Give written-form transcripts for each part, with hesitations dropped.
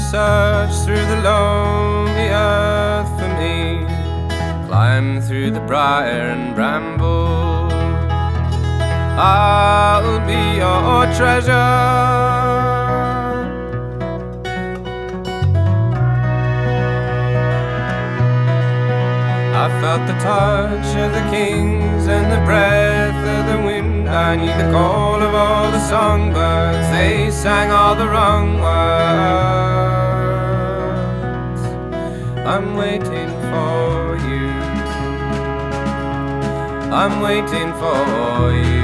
you search through the lonely earth for me, climb through the briar and bramble. I'll be your treasure. I felt the touch of the kings and the breath of the wind. I knew the call of all the songbirds, they sang all the wrong words. I'm waiting for you, I'm waiting for you.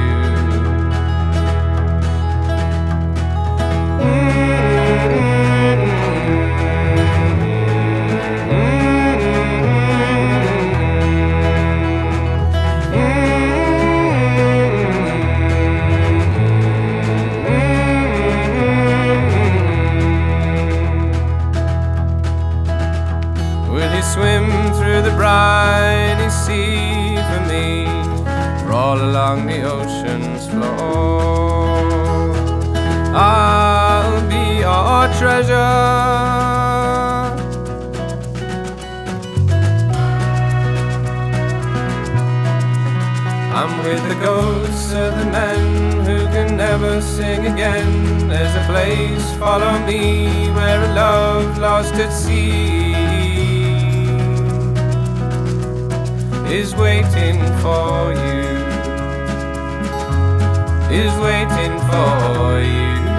Swim through the briny sea for me, roll along the ocean's floor. I'll be your treasure. I'm with the ghosts of the men who can never sing again. There's a place, follow me, where a love lost at sea is waiting for you, is waiting for you.